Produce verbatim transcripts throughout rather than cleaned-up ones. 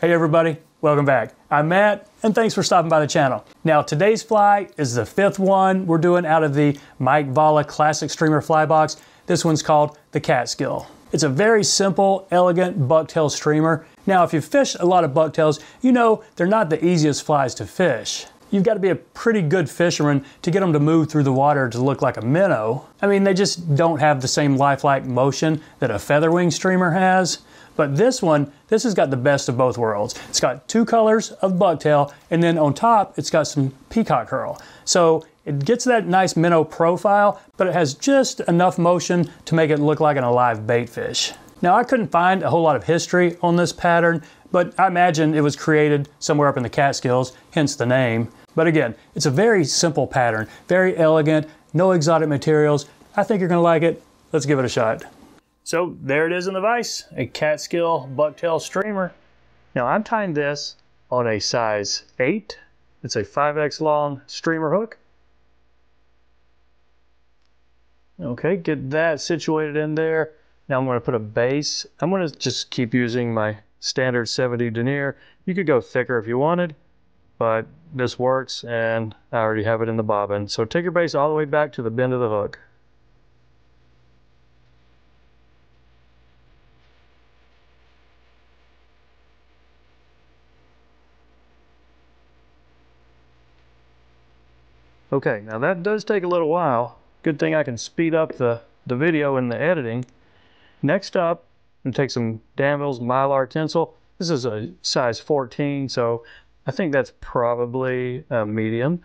Hey everybody, welcome back. I'm Matt, and thanks for stopping by the channel. Now, today's fly is the fifth one we're doing out of the Mike Valla Classic Streamer Fly Box. This one's called the Catskill. It's a very simple, elegant bucktail streamer. Now, if you've fished a lot of bucktails, you know they're not the easiest flies to fish. You've got to be a pretty good fisherman to get them to move through the water to look like a minnow. I mean, they just don't have the same lifelike motion that a featherwing streamer has. But this one, this has got the best of both worlds. It's got two colors of bucktail, and then on top, it's got some peacock curl. So it gets that nice minnow profile, but it has just enough motion to make it look like an alive bait fish. Now, I couldn't find a whole lot of history on this pattern, but I imagine it was created somewhere up in the Catskills, hence the name. But again, it's a very simple pattern, very elegant, no exotic materials. I think you're gonna like it. Let's give it a shot. So there it is in the vise, a Catskill bucktail streamer. Now I'm tying this on a size eight. It's a five X long streamer hook. Okay, get that situated in there. Now I'm gonna put a base. I'm gonna just keep using my standard seventy denier. You could go thicker if you wanted, but this works, and I already have it in the bobbin. So take your base all the way back to the bend of the hook. Okay, now that does take a little while. Good thing I can speed up the, the video and the editing. Next up, I'm gonna take some Danville's Mylar Tinsel. This is a size fourteen, so I think that's probably a medium.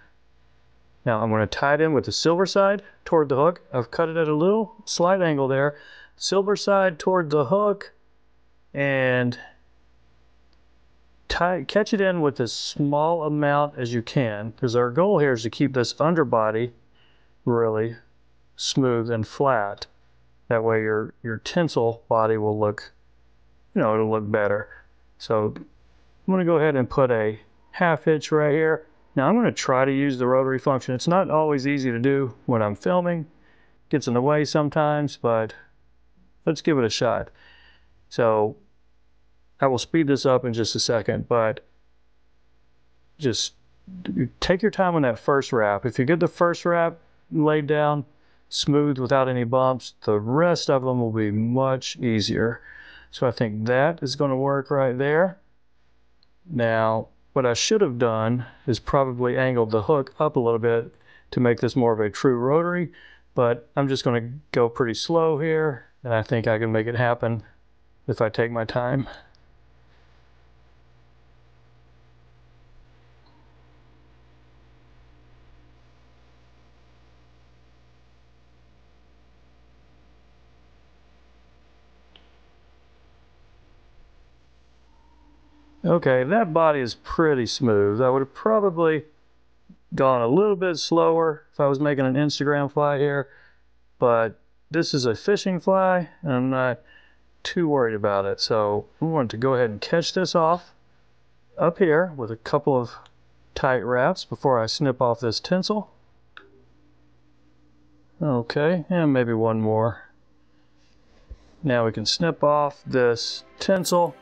Now I'm gonna tie it in with the silver side toward the hook. I've cut it at a little slight angle there. Silver side toward the hook, and tie, catch it in with as small amount as you can, because our goal here is to keep this underbody really smooth and flat. That way your, your tinsel body will look, you know, it'll look better. So I'm gonna go ahead and put a half hitch right here. Now I'm gonna try to use the rotary function. It's not always easy to do when I'm filming. It gets in the way sometimes, but let's give it a shot. So I will speed this up in just a second, but just take your time on that first wrap. If you get the first wrap laid down smooth without any bumps, the rest of them will be much easier. So I think that is going to work right there. Now, what I should have done is probably angled the hook up a little bit to make this more of a true rotary, but I'm just going to go pretty slow here, and I think I can make it happen if I take my time. Okay, that body is pretty smooth. I would have probably gone a little bit slower if I was making an Instagram fly here, but this is a fishing fly, and I'm not too worried about it. So I'm going to go ahead and catch this off up here with a couple of tight wraps before I snip off this tinsel. Okay, and maybe one more. Now we can snip off this tinsel.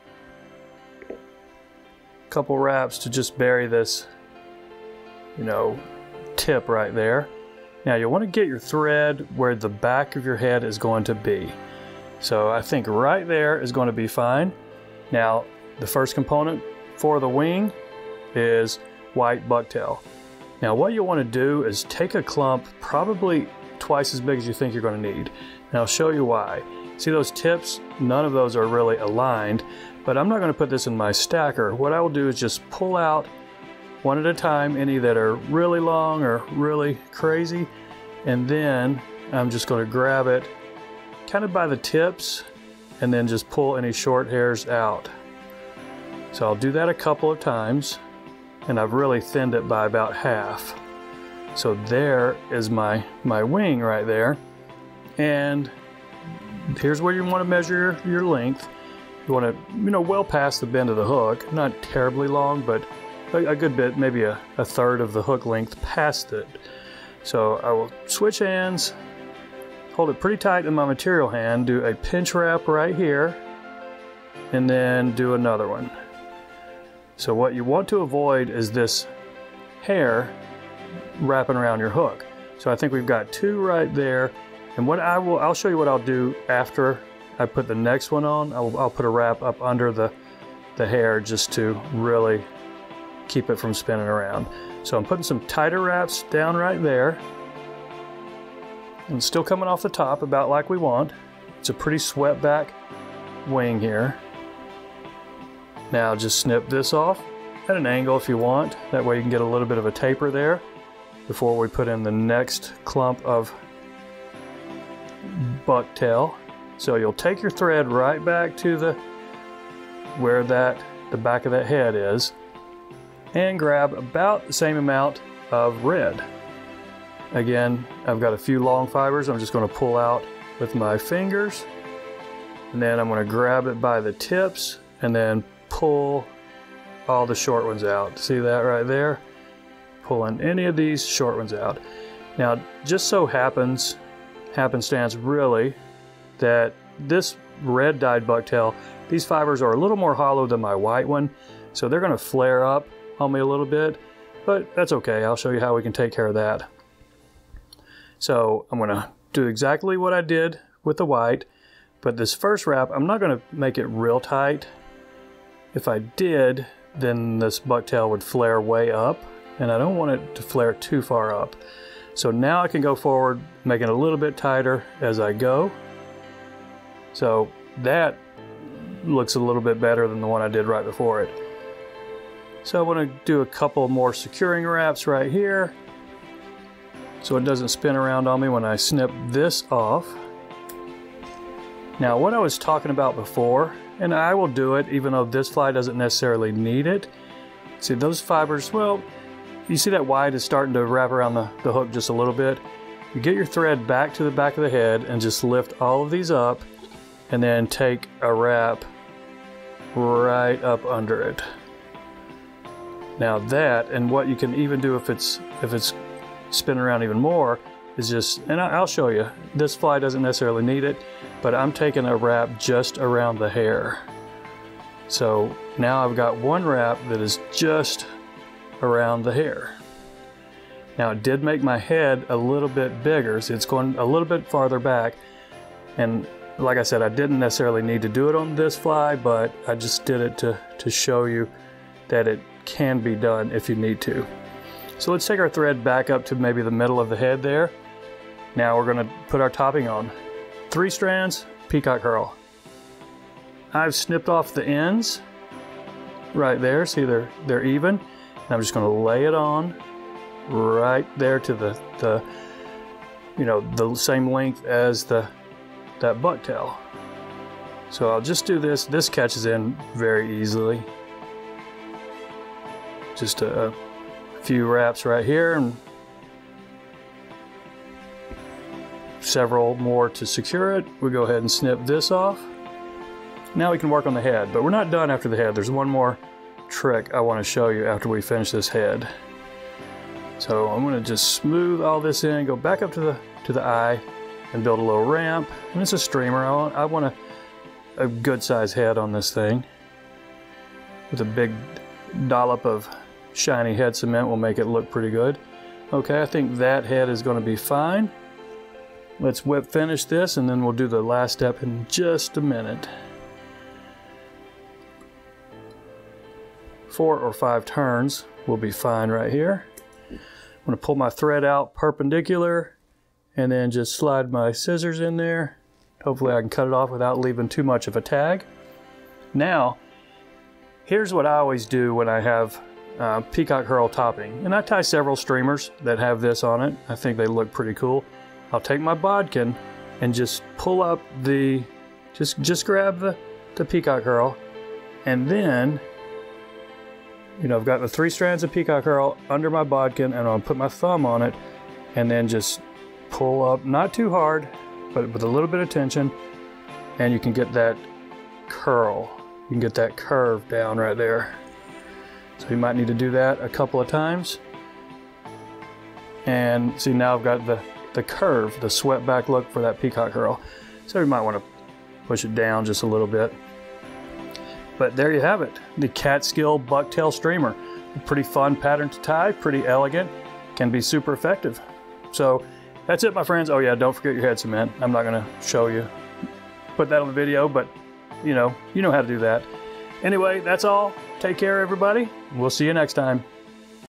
Couple wraps to just bury this, you know, tip right there. Now you'll want to get your thread where the back of your head is going to be. So I think right there is going to be fine. Now the first component for the wing is white bucktail. Now what you'll want to do is take a clump probably twice as big as you think you're going to need. And I'll show you why. See those tips? None of those are really aligned. But I'm not going to put this in my stacker. What I will do is just pull out one at a time, any that are really long or really crazy, and then I'm just going to grab it kind of by the tips and then just pull any short hairs out. So I'll do that a couple of times, and I've really thinned it by about half. So there is my, my wing right there. And here's where you want to measure your, your length. You want to, you know, well past the bend of the hook, not terribly long, but a, a good bit, maybe a, a third of the hook length past it. So I will switch hands, hold it pretty tight in my material hand, do a pinch wrap right here, and then do another one. So what you want to avoid is this hair wrapping around your hook. So I think we've got two right there. And what I will, I'll show you what I'll do after I put the next one on. I'll, I'll put a wrap up under the, the hair just to really keep it from spinning around. So I'm putting some tighter wraps down right there. And it's still coming off the top about like we want. It's a pretty swept back wing here. Now just snip this off at an angle if you want. That way you can get a little bit of a taper there before we put in the next clump of bucktail. So you'll take your thread right back to the where that the back of that head is and grab about the same amount of red. Again, I've got a few long fibers I'm just going to pull out with my fingers, and then I'm going to grab it by the tips and then pull all the short ones out. See that right there? Pulling any of these short ones out. Now, just so happens, happenstance really, that this red dyed bucktail, these fibers are a little more hollow than my white one, so they're going to flare up on me a little bit, but that's okay. I'll show you how we can take care of that. So I'm going to do exactly what I did with the white, but this first wrap, I'm not going to make it real tight. If I did, then this bucktail would flare way up, and I don't want it to flare too far up. So now I can go forward, making it a little bit tighter as I go. So that looks a little bit better than the one I did right before it. So I want to do a couple more securing wraps right here, so it doesn't spin around on me when I snip this off. Now what I was talking about before, and I will do it even though this fly doesn't necessarily need it. See those fibers, well, you see that wide is starting to wrap around the, the hook just a little bit. You get your thread back to the back of the head and just lift all of these up and then take a wrap right up under it. Now that, and what you can even do if it's, if it's spin around even more is just, and I'll show you, this fly doesn't necessarily need it, but I'm taking a wrap just around the hair. So now I've got one wrap that is just around the hair. Now it did make my head a little bit bigger, so it's going a little bit farther back, and like I said, I didn't necessarily need to do it on this fly, but I just did it to, to show you that it can be done if you need to. So let's take our thread back up to maybe the middle of the head there. Now we're going to put our topping on. Three strands, peacock curl. I've snipped off the ends right there. See, they're, they're even. And I'm just going to lay it on right there to the, the, you know, the same length as the, that bucktail. So I'll just do this. This catches in very easily. Just a, a few wraps right here and several more to secure it. We go ahead and snip this off. Now we can work on the head, but we're not done after the head. There's one more trick I want to show you after we finish this head. So I'm going to just smooth all this in, go back up to the to the eye and build a little ramp. And it's a streamer. I want, I want a, a good size head on this thing with a big dollop of shiny head cement will make it look pretty good. Okay, I think that head is going to be fine. Let's whip finish this and then we'll do the last step in just a minute. Four or five turns will be fine right here. I'm going to pull my thread out perpendicular and then just slide my scissors in there. Hopefully I can cut it off without leaving too much of a tag. Now, here's what I always do when I have Uh, peacock curl topping, and I tie several streamers that have this on it. I think they look pretty cool. I'll take my bodkin and just pull up the just just grab the, the peacock curl, and then you know I've got the three strands of peacock curl under my bodkin, and I'll put my thumb on it and then just pull up, not too hard but with a little bit of tension, and you can get that curl, you can get that curve down right there. So you might need to do that a couple of times. And see, now I've got the, the curve, the swept back look for that peacock curl. So you might want to push it down just a little bit. But there you have it, the Catskill Bucktail Streamer. A pretty fun pattern to tie, pretty elegant, can be super effective. So that's it, my friends. Oh yeah, don't forget your head cement. I'm not gonna show you, put that on the video, but you know, you know how to do that. Anyway, that's all. Take care, everybody. We'll see you next time.